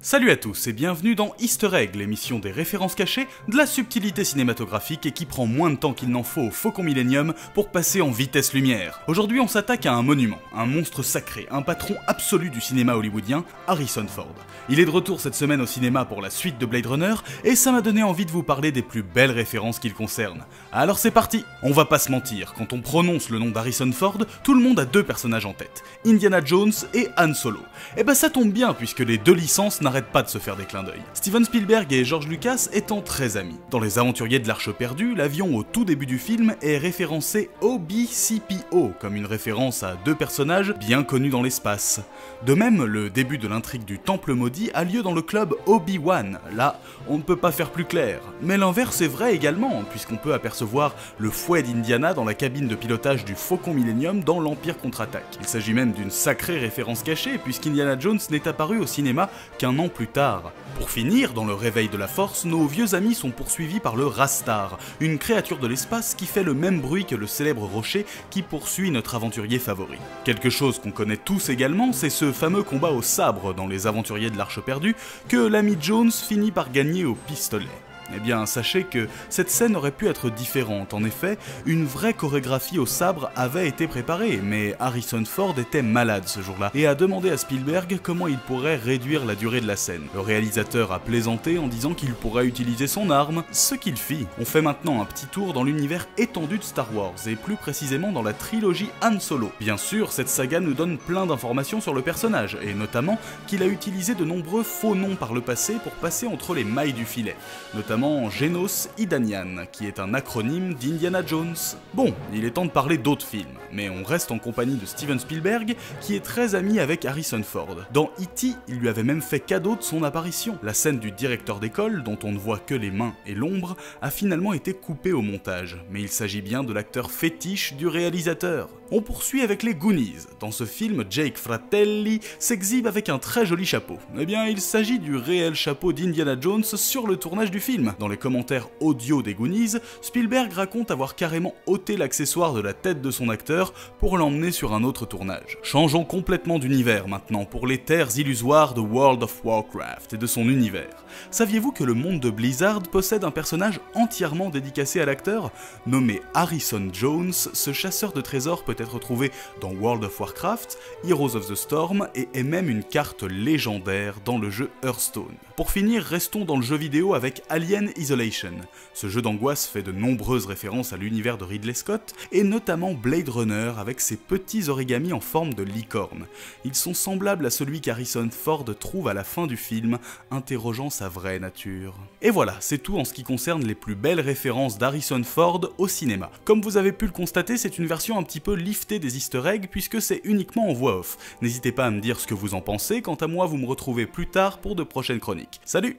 Salut à tous et bienvenue dans Easter Egg, l'émission des références cachées, de la subtilité cinématographique et qui prend moins de temps qu'il n'en faut au Faucon Millenium pour passer en vitesse lumière. Aujourd'hui on s'attaque à un monument, un monstre sacré, un patron absolu du cinéma hollywoodien, Harrison Ford. Il est de retour cette semaine au cinéma pour la suite de Blade Runner et ça m'a donné envie de vous parler des plus belles références qu'il concerne. Alors c'est parti! On va pas se mentir, quand on prononce le nom d'Harrison Ford, tout le monde a deux personnages en tête, Indiana Jones et Han Solo. Et bah ça tombe bien puisque les deux licences n'arrête pas de se faire des clins d'œil. Steven Spielberg et George Lucas étant très amis. Dans Les Aventuriers de l'Arche Perdue, l'avion au tout début du film est référencé OB-CPO comme une référence à deux personnages bien connus dans l'espace. De même, le début de l'intrigue du Temple Maudit a lieu dans le club Obi-Wan. Là, on ne peut pas faire plus clair. Mais l'inverse est vrai également, puisqu'on peut apercevoir le fouet d'Indiana dans la cabine de pilotage du Faucon Millenium dans L'Empire Contre-Attaque. Il s'agit même d'une sacrée référence cachée, puisqu'Indiana Jones n'est apparu au cinéma qu'un an plus tard. Pour finir, dans Le Réveil de la Force, nos vieux amis sont poursuivis par le Rastar, une créature de l'espace qui fait le même bruit que le célèbre rocher qui poursuit notre aventurier favori. Quelque chose qu'on connaît tous également, c'est ce fameux combat au sabre dans Les Aventuriers de l'Arche Perdue que l'ami Jones finit par gagner au pistolet. Eh bien, sachez que cette scène aurait pu être différente. En effet, une vraie chorégraphie au sabre avait été préparée, mais Harrison Ford était malade ce jour-là et a demandé à Spielberg comment il pourrait réduire la durée de la scène. Le réalisateur a plaisanté en disant qu'il pourrait utiliser son arme, ce qu'il fit. On fait maintenant un petit tour dans l'univers étendu de Star Wars, et plus précisément dans la trilogie Han Solo. Bien sûr, cette saga nous donne plein d'informations sur le personnage, et notamment qu'il a utilisé de nombreux faux noms par le passé pour passer entre les mailles du filet. Notamment Genos Idanian, qui est un acronyme d'Indiana Jones. Bon, il est temps de parler d'autres films, mais on reste en compagnie de Steven Spielberg, qui est très ami avec Harrison Ford. Dans E.T., il lui avait même fait cadeau de son apparition. La scène du directeur d'école, dont on ne voit que les mains et l'ombre, a finalement été coupée au montage, mais il s'agit bien de l'acteur fétiche du réalisateur. On poursuit avec les Goonies. Dans ce film, Jake Fratelli s'exhibe avec un très joli chapeau. Eh bien, il s'agit du réel chapeau d'Indiana Jones sur le tournage du film. Dans les commentaires audio des Goonies, Spielberg raconte avoir carrément ôté l'accessoire de la tête de son acteur pour l'emmener sur un autre tournage. Changeons complètement d'univers maintenant pour les terres illusoires de World of Warcraft et de son univers. Saviez-vous que le monde de Blizzard possède un personnage entièrement dédicacé à l'acteur? Nommé Harrison Jones, ce chasseur de trésors peut être retrouvé dans World of Warcraft, Heroes of the Storm et est même une carte légendaire dans le jeu Hearthstone. Pour finir, restons dans le jeu vidéo avec Alien Isolation. Ce jeu d'angoisse fait de nombreuses références à l'univers de Ridley Scott et notamment Blade Runner avec ses petits origamis en forme de licorne. Ils sont semblables à celui qu'Harrison Ford trouve à la fin du film, interrogeant sa vraie nature. Et voilà, c'est tout en ce qui concerne les plus belles références d'Harrison Ford au cinéma. Comme vous avez pu le constater, c'est une version un petit peu lifter des easter eggs puisque c'est uniquement en voix off. N'hésitez pas à me dire ce que vous en pensez, quant à moi vous me retrouvez plus tard pour de prochaines chroniques. Salut!